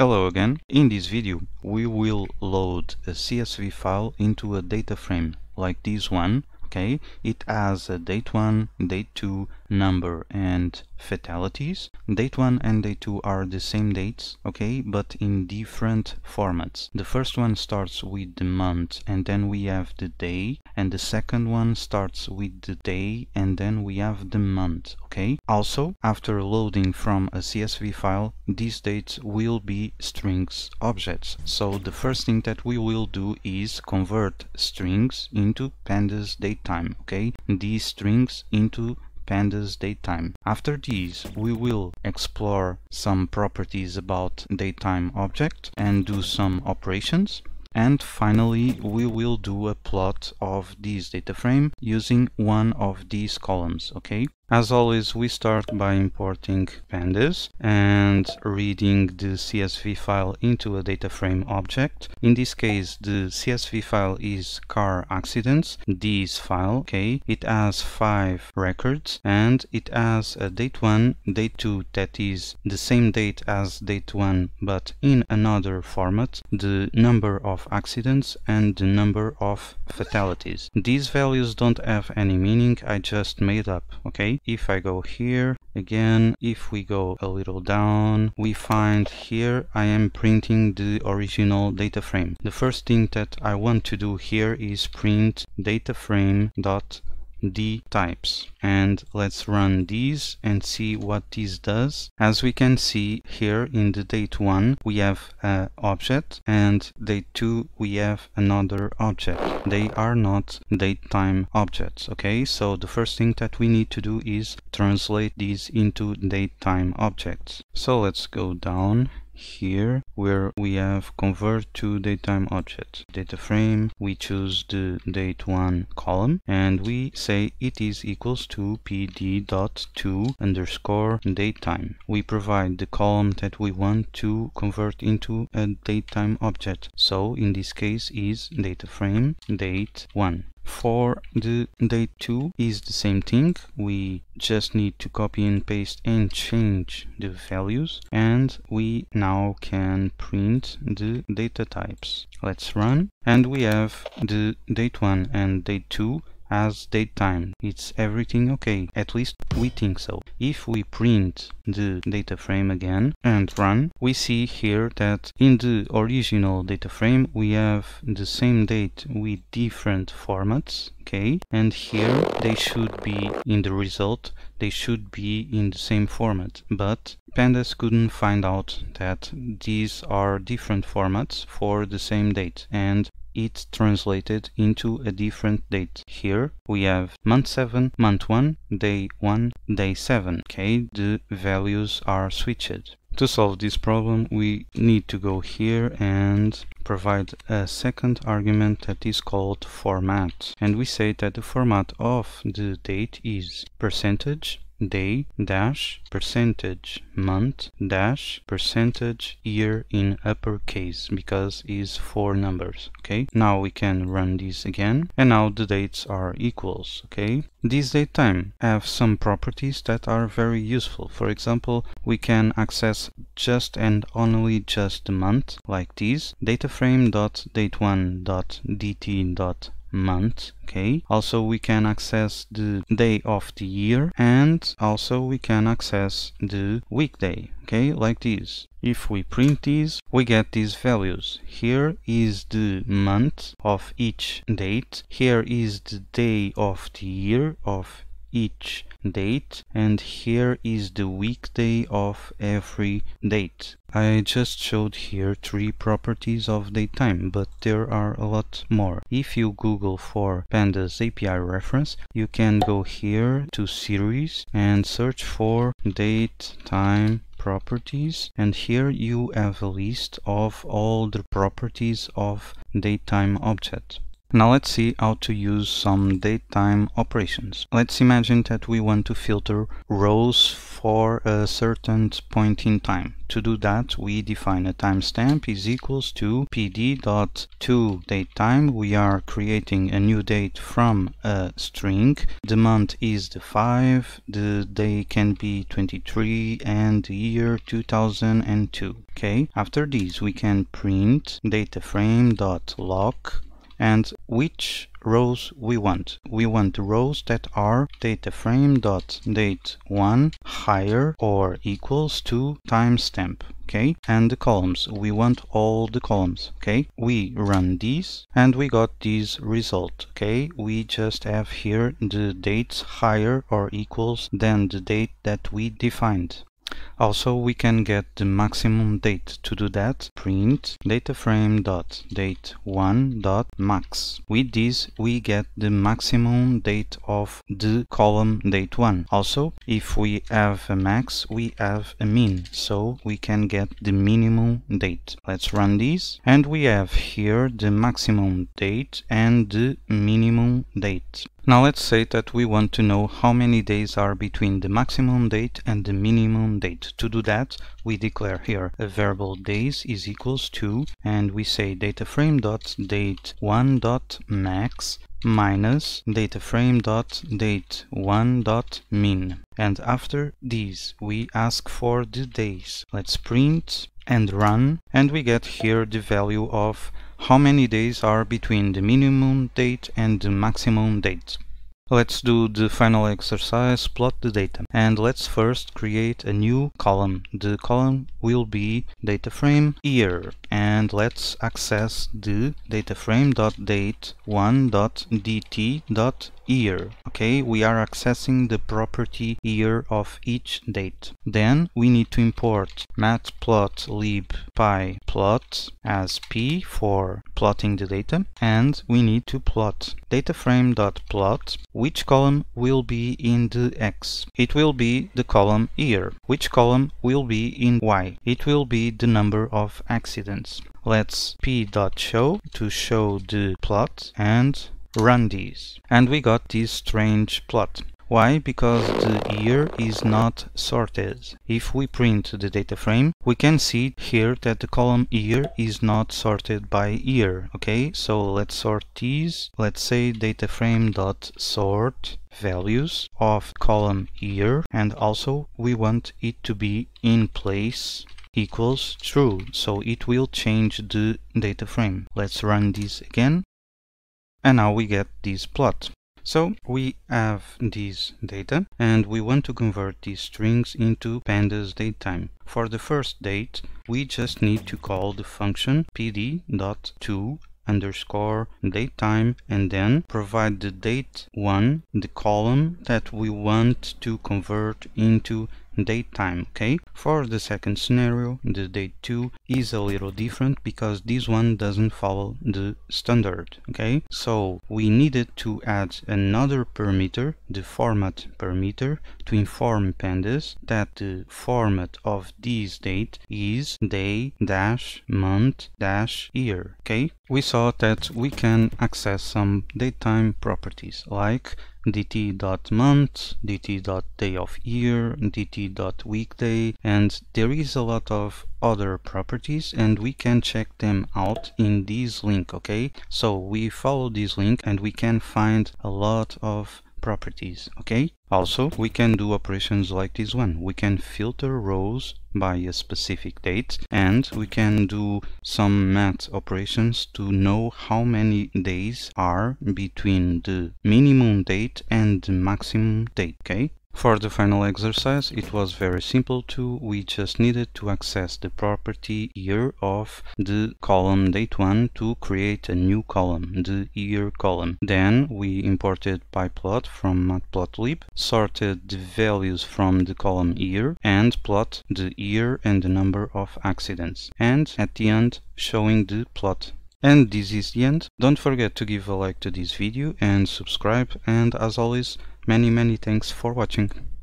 Hello again. In this video we will load a CSV file into a data frame like this one. Okay, it has a date 1, date 2, number and fatalities. Date 1 and date 2 are the same dates, okay, but in different formats. The first one starts with the month and then we have the day, and the second one starts with the day and then we have the month, okay? Also, after loading from a CSV file, these dates will be strings objects. So the first thing that we will do is convert strings into pandas datetime, okay? These strings into pandas datetime. After these, we will explore some properties about datetime object and do some operations. And finally, we will do a plot of this data frame using one of these columns, okay? As always, we start by importing pandas and reading the CSV file into a data frame object. In this case, the CSV file is car accidents, this file, okay? It has 5 records and it has a date 1, date 2 that is the same date as date 1 but in another format, the number of accidents and the number of fatalities. These values don't have any meaning, I just made up, okay? If I go here, again, if we go a little down, we find here I am printing the original data frame. The first thing that I want to do here is print dataframe.dtypes. And let's run these and see what this does. As we can see here in the date 1 we have an object and date 2 we have another object. They are not datetime objects, okay? So the first thing that we need to do is translate these into datetime objects. So let's go down here where we have convert to datetime object data frame. We choose the date 1 column and we say it is equals to pd.to_datetime. We provide the column that we want to convert into a datetime object, so in this case is data frame date 1. For the date 2 is the same thing, we just need to copy and paste and change the values, and we now can print the data types. Let's run and we have the date 1 and date 2 as datetime. It's everything okay, at least we think so. If we print the data frame again and run, we see here that in the original data frame we have the same date with different formats, okay, and here they should be in the result, they should be in the same format, but pandas couldn't find out that these are different formats for the same date, and it translated into a different date. Here we have month 7, month 1, day 7. Okay, the values are switched. To solve this problem we need to go here and provide a second argument that is called format, and we say that the format of the date is percentage day dash percentage month dash percentage year in uppercase because is 4 numbers, okay? Now we can run this again and now the dates are equals, okay? This datetime have some properties that are very useful. For example, we can access just and only just the month like this, dataframe.date1.dt month, okay? Also we can access the day of the year and also we can access the weekday, okay, like this. If we print these, we get these values. Here is the month of each date, here is the day of the year of each date, and here is the weekday of every date. I just showed here 3 properties of datetime, but there are a lot more. If you Google for pandas API reference, you can go here to series and search for datetime properties, and here you have a list of all the properties of datetime object. Now let's see how to use some datetime operations. Let's imagine that we want to filter rows for a certain point in time. To do that, we define a timestamp is equals to pd.toDateTime. We are creating a new date from a string. The month is the 5, the day can be 23, and the year 2002. Okay. After this, we can print dataframe.log and which rows we want. We want the rows that are dataframe.date1 higher or equals to timestamp, okay? And the columns, we want all the columns, okay? We run these and we got this result, okay? We just have here the dates higher or equals than the date that we defined. Also, we can get the maximum date. To do that, print dataframe.date1.max. With this, we get the maximum date of the column date1. Also, if we have a max, we have a min, so we can get the minimum date. Let's run this, and we have here the maximum date and the minimum date. Now let's say that we want to know how many days are between the maximum date and the minimum date. To do that, we declare here a variable days is equals to, and we say dataframe.date1.max minus dataframe.date1.min. And after this, we ask for the days. Let's print and run, and we get here the value of how many days are between the minimum date and the maximum date. Let's do the final exercise, plot the data. And let's first create a new column. The column will be dataframe year. And let's access the dataframe.date1.dt.year. Okay, we are accessing the property year of each date. Then we need to import Matplotlib PyPlot as P for plotting the data. And we need to plot dataframe.plot. Which column will be in the X? It will be the column year. Which column will be in Y? It will be the number of accidents. Let's p.show to show the plot and run this. And we got this strange plot. Why? Because the year is not sorted. If we print the data frame, we can see here that the column year is not sorted by year, okay? So let's sort these. Let's say dataframe.sort values of column year, and also we want it to be in place equals true, so it will change the data frame. Let's run this again, and now we get this plot. So we have these data and we want to convert these strings into pandas datetime. For the first date, we just need to call the function pd.to_datetime and then provide the date1, the column that we want to convert into datetime, okay? For the second scenario, the date2 is a little different because this one doesn't follow the standard, okay? So we needed to add another parameter, the format parameter, to inform pandas that the format of this date is day-month-year, okay? We saw that we can access some datetime properties like dt.month, dt.day of year, dt.weekday, and there is a lot of other properties and we can check them out in this link, okay? So we follow this link and we can find a lot of properties, okay? Also, we can do operations like this one. We can filter rows by a specific date and we can do some math operations to know how many days are between the minimum date and the maximum date, okay? For the final exercise, it was very simple too. We just needed to access the property year of the column date1 to create a new column, the year column. Then we imported PyPlot from Matplotlib, sorted the values from the column year, and plot the year and the number of accidents. And at the end, showing the plot. And this is the end. Don't forget to give a like to this video and subscribe, and as always, many thanks for watching.